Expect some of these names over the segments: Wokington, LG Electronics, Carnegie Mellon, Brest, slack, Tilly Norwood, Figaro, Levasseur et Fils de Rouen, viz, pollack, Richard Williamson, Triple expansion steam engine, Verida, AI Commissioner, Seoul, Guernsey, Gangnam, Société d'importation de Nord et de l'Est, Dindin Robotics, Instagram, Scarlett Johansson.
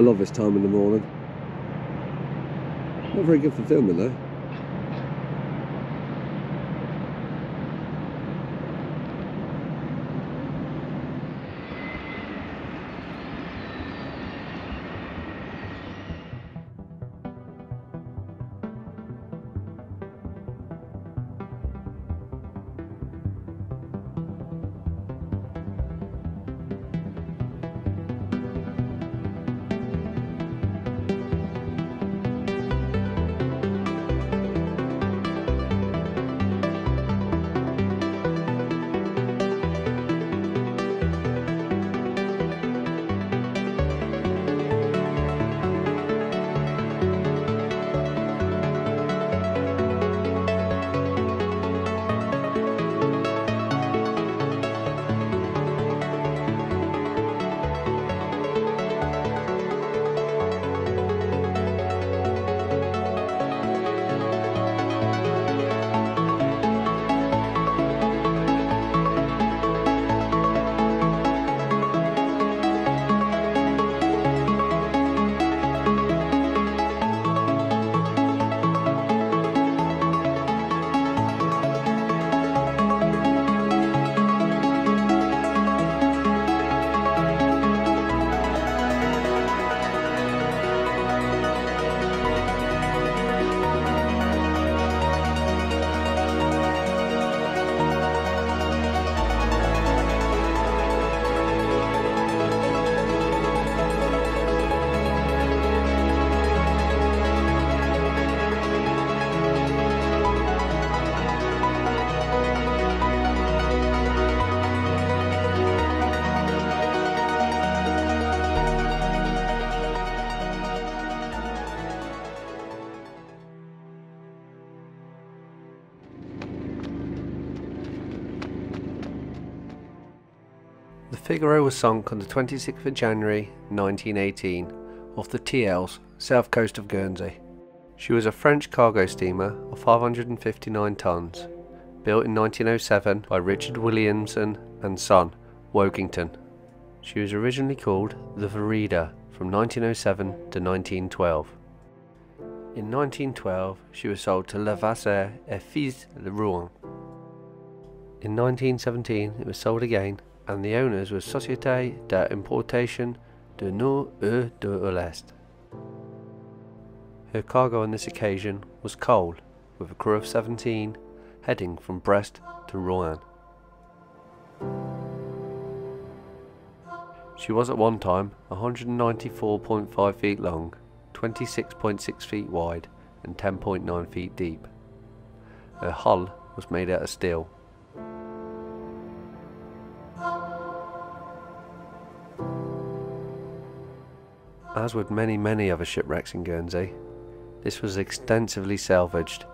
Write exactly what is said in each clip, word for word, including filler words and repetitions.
I love this time in the morning. Not very good for filming though. The Figaro was sunk on the twenty-sixth of January nineteen eighteen off the T L's south coast of Guernsey. She was a French cargo steamer of five hundred fifty-nine tons, built in nineteen oh seven by Richard Williamson and Son, Wokington. She was originally called the Verida from nineteen oh seven to nineteen twelve. In nineteen twelve she was sold to Levasseur et Fils de Rouen. In nineteen seventeen it was sold again, and the owners were Société d'importation de Nord et de l'Est. Her cargo on this occasion was coal, with a crew of seventeen heading from Brest to Rouen. She was at one time one hundred ninety-four point five feet long, twenty-six point six feet wide and ten point nine feet deep. Her hull was made out of steel. As with many many other shipwrecks in Guernsey, this was extensively salvaged.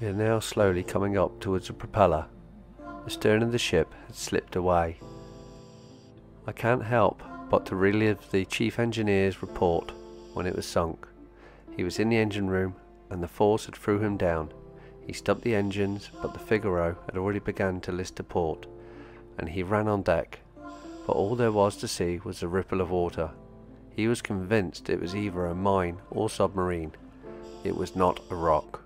We are now slowly coming up towards the propeller. The stern of the ship had slipped away. I can't help but to relive the chief engineer's report when it was sunk. He was in the engine room and the force had threw him down. He stopped the engines, but the Figaro had already begun to list to port, and he ran on deck, but all there was to see was a ripple of water. He was convinced it was either a mine or submarine. It was not a rock.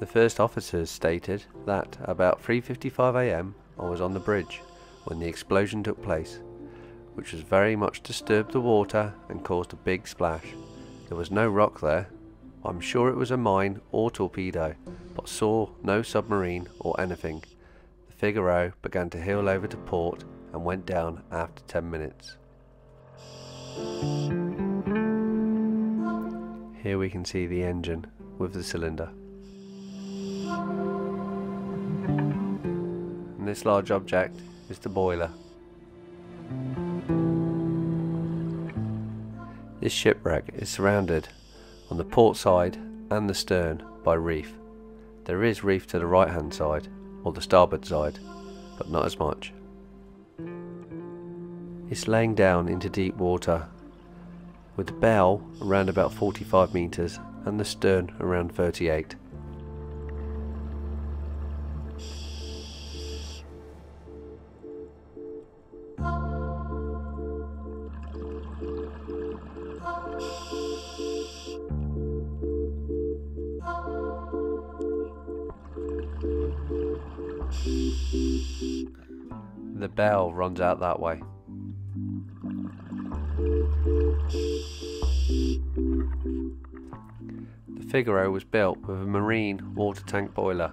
The first officers stated that about three fifty-five A M I was on the bridge when the explosion took place, which has very much disturbed the water and caused a big splash. There was no rock there. I'm sure it was a mine or torpedo, but saw no submarine or anything. The Figaro began to heel over to port and went down after ten minutes. Here we can see the engine with the cylinder. And this large object is the boiler. This shipwreck is surrounded on the port side and the stern by reef. There is reef to the right hand side or the starboard side, but not as much. It's laying down into deep water, with the bow around about forty-five metres and the stern around thirty-eight. The bell runs out that way. The Figaro was built with a marine water tank boiler.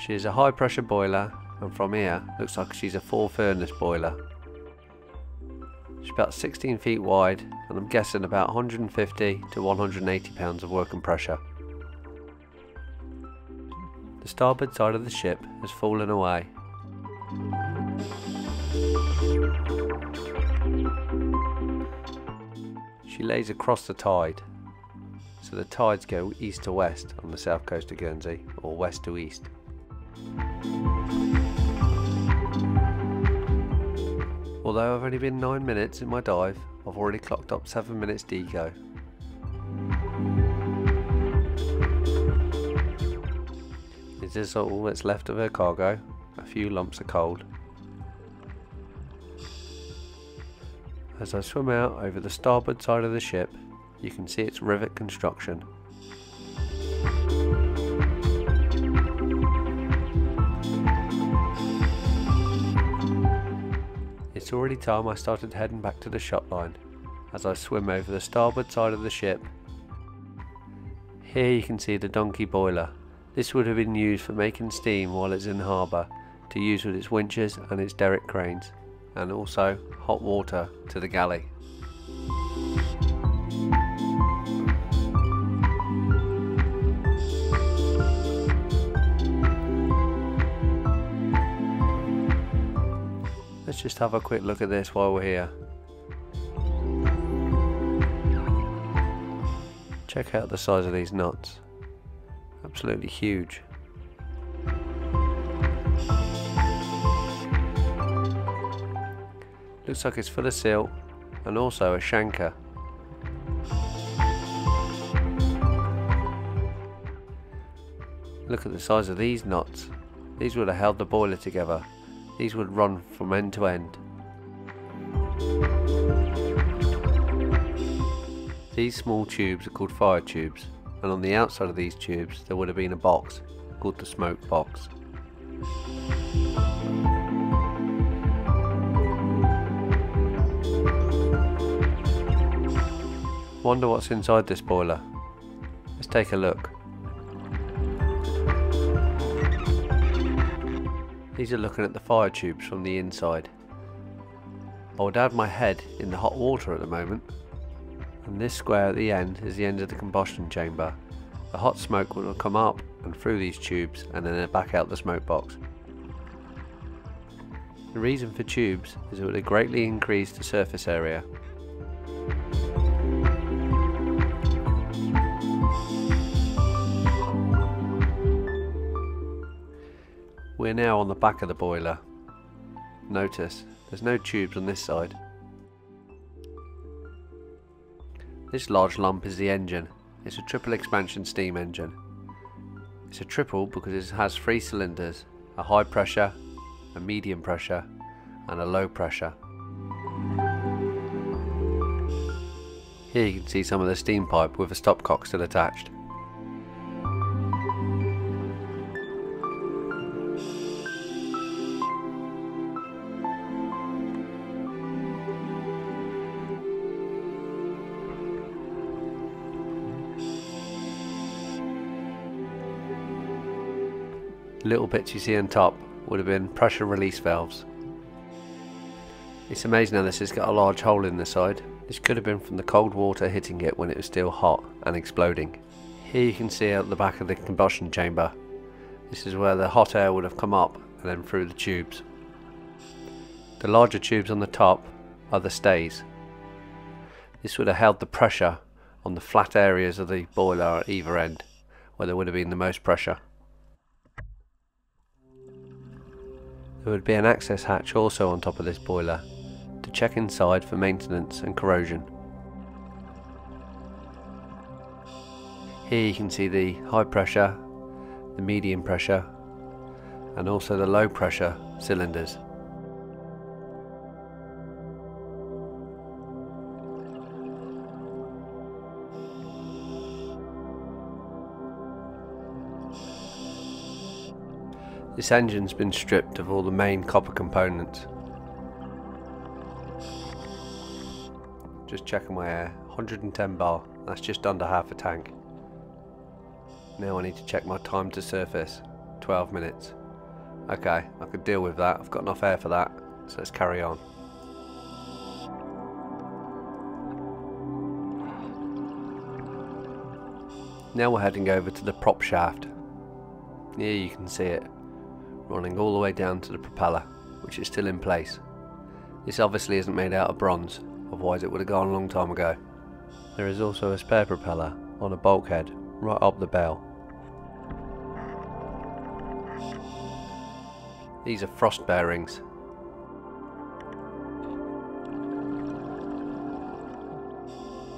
She is a high pressure boiler, and from here looks like she's a four furnace boiler. She's about sixteen feet wide, and I'm guessing about one hundred fifty to one hundred eighty pounds of working pressure. The starboard side of the ship has fallen away. She lays across the tide, so the tides go east to west on the south coast of Guernsey, or west to east. Although I've only been nine minutes in my dive, I've already clocked up seven minutes deco. This is all that's left of her cargo, a few lumps of coal. As I swim out over the starboard side of the ship, you can see its rivet construction. It's already time I started heading back to the shot line as I swim over the starboard side of the ship. Here you can see the donkey boiler. This would have been used for making steam while it's in harbour, to use with its winches and its derrick cranes, and also hot water to the galley. Let's just have a quick look at this while we're here. Check out the size of these nuts. Absolutely huge. Looks like it's full of silt and also a shanker. Look at the size of these nuts. These would have held the boiler together. These would run from end to end. These small tubes are called fire tubes, and on the outside of these tubes there would have been a box called the smoke box. Wonder what's inside this boiler. Let's take a look. These are looking at the fire tubes from the inside. I would add my head in the hot water at the moment, and this square at the end is the end of the combustion chamber. The hot smoke will come up and through these tubes and then back out the smoke box. The reason for tubes is it would greatly increase the surface area. We're now on the back of the boiler. Notice there's no tubes on this side. This large lump is the engine. It's a triple expansion steam engine. It's a triple because it has three cylinders, a high pressure, a medium pressure and a low pressure. Here you can see some of the steam pipe with a stopcock still attached. Little bits you see on top would have been pressure release valves. It's amazing how this has got a large hole in the side. This could have been from the cold water hitting it when it was still hot and exploding. Here you can see out the back of the combustion chamber. This is where the hot air would have come up and then through the tubes. The larger tubes on the top are the stays. This would have held the pressure on the flat areas of the boiler at either end, where there would have been the most pressure. There would be an access hatch also on top of this boiler, to check inside for maintenance and corrosion. Here you can see the high pressure, the medium pressure, and also the low pressure cylinders. This engine's been stripped of all the main copper components. Just checking my air, one hundred and ten bar, that's just under half a tank. Now I need to check my time to surface, twelve minutes. Okay, I could deal with that, I've got enough air for that, so let's carry on. Now we're heading over to the prop shaft. Here you can see it, running all the way down to the propeller, which is still in place. This obviously isn't made out of bronze, otherwise it would have gone a long time ago. There is also a spare propeller on a bulkhead right up the bell. These are frost bearings.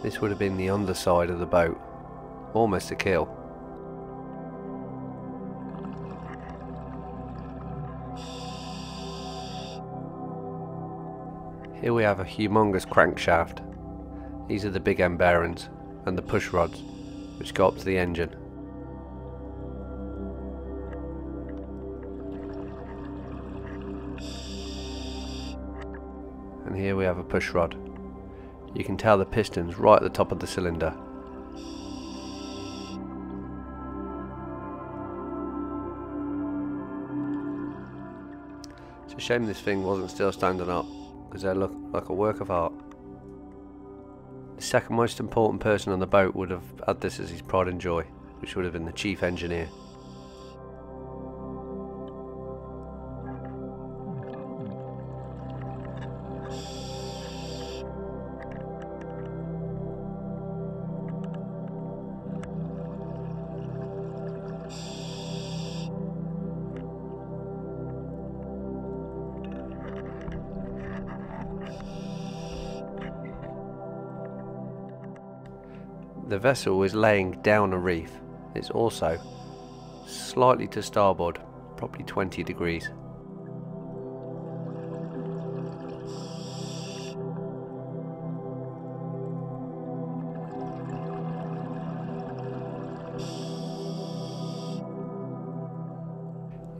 This would have been the underside of the boat, almost a keel. Here we have a humongous crankshaft. These are the big end bearings and the push rods which go up to the engine. And here we have a push rod. You can tell the piston's right at the top of the cylinder. It's a shame this thing wasn't still standing up, because they look like a work of art. The second most important person on the boat would have had this as his pride and joy, which would have been the chief engineer. The vessel is laying down a reef. It's also slightly to starboard, probably twenty degrees.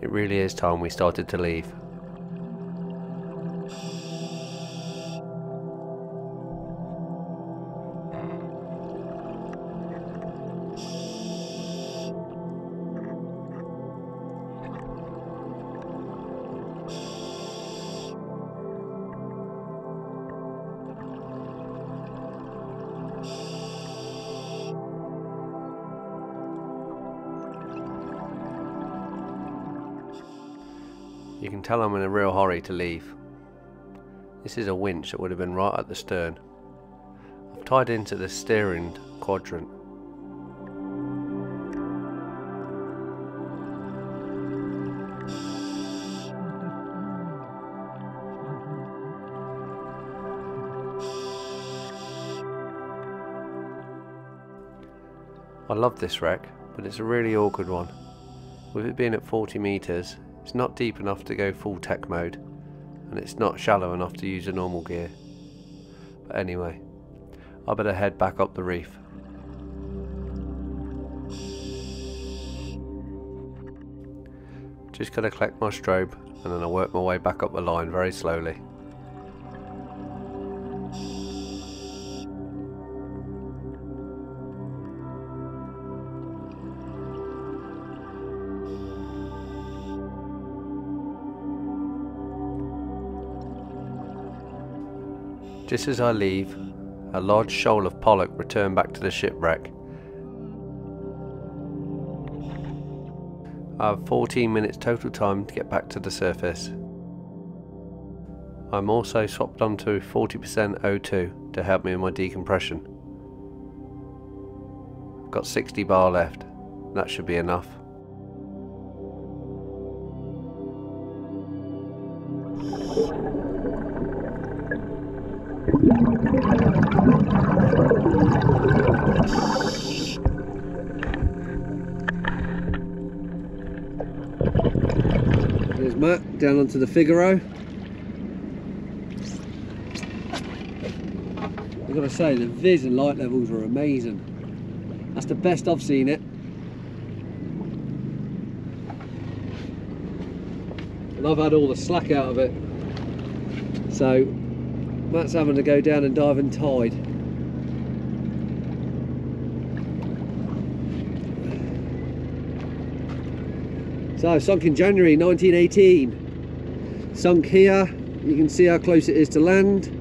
It really is time we started to leave. You can tell I'm in a real hurry to leave. This is a winch that would have been right at the stern. I've tied into the steering quadrant. I love this wreck, but it's a really awkward one. With it being at forty metres, it's not deep enough to go full tech mode, and it's not shallow enough to use a normal gear. But anyway, I better head back up the reef. Just gotta collect my strobe, and then I work my way back up the line very slowly. Just as I leave, a large shoal of pollock return back to the shipwreck. I have fourteen minutes total time to get back to the surface. I'm also swapped onto forty percent O two to help me in my decompression. I've got sixty bar left, that should be enough. There's Matt down onto the Figaro. I've got to say, the vis and light levels are amazing. That's the best I've seen it. And I've had all the slack out of it. So Matt's having to go down and dive in tide. So, sunk in January nineteen eighteen. Sunk here, you can see how close it is to land.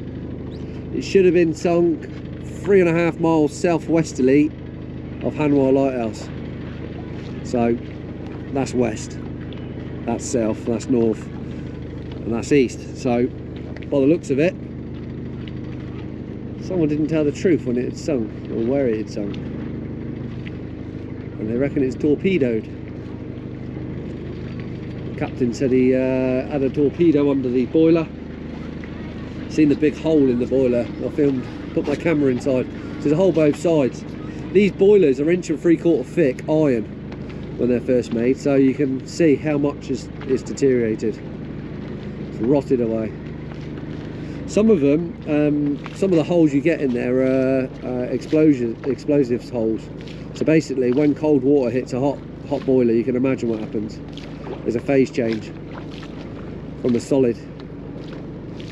It should have been sunk three and a half miles southwesterly of Hanwha Lighthouse. So, that's west, that's south, that's north, and that's east. So, by the looks of it, someone didn't tell the truth when it had sunk, or where it had sunk. And they reckon it's torpedoed. Captain said he uh, had a torpedo under the boiler. Seen the big hole in the boiler. I filmed, put my camera inside. So there's a hole both sides. These boilers are inch and three quarter thick iron when they're first made, so you can see how much is, is deteriorated. It's rotted away. Some of them, um, some of the holes you get in there are uh, explosion, explosives holes. So basically, when cold water hits a hot, hot boiler, you can imagine what happens. There's a phase change from a solid,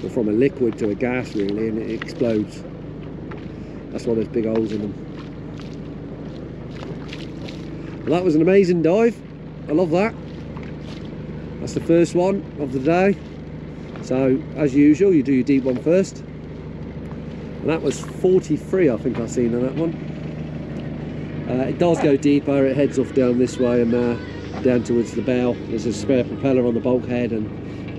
or from a liquid to a gas really, and it explodes. That's why there's big holes in them. Well, that was an amazing dive. I love that. That's the first one of the day. So as usual, you do your deep one first. And that was forty-three, I think I've seen in that one. Uh, it does go deeper. It heads off down this way and uh, down towards the bow. There's a spare propeller on the bulkhead and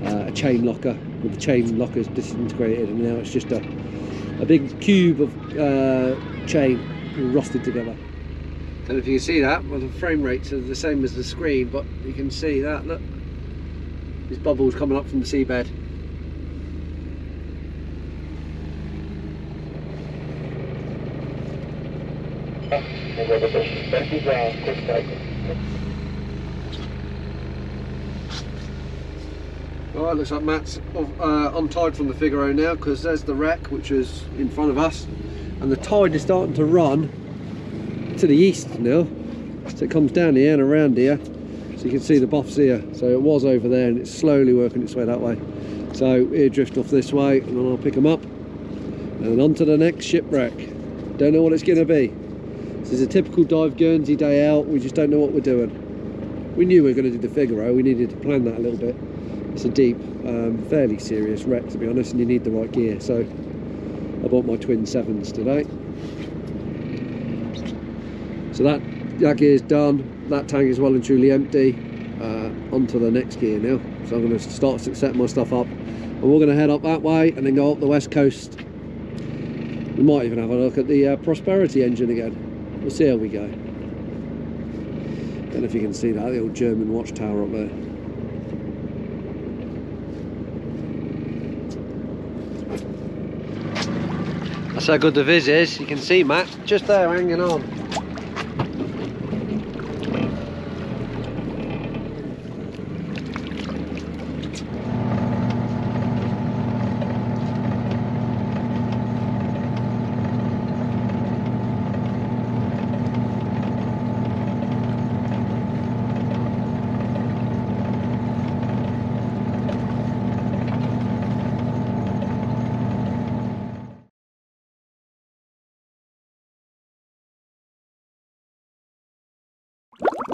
uh, a chain locker. With the chain lockers disintegrated, and now it's just a, a big cube of uh, chain rusted together. I don't know if you can see that, well the frame rates are the same as the screen, but you can see that, look. These bubbles coming up from the seabed. All right, looks like Matt's uh, untied from the Figaro now, because there's the wreck which is in front of us, and the tide is starting to run to the east now, so it comes down here and around here, so you can see the buffs here. So it was over there and it's slowly working its way that way, so it'll drift off this way and then I'll pick them up and on to the next shipwreck. Don't know what it's going to be. This is a typical dive Guernsey day out, we just don't know what we're doing. We knew we were going to do the Figaro, we needed to plan that a little bit. It's a deep, um, fairly serious wreck to be honest, and you need the right gear, so I bought my twin sevens today. So that, that gear's done, that tank is well and truly empty, uh, on to the next gear now. So I'm going to start to set my stuff up, and we're going to head up that way and then go up the west coast. We might even have a look at the uh, Prosperity engine again, we'll see how we go. Don't know if you can see that, the old German watchtower up there. That's how good the viz is, you can see Matt just there hanging on. You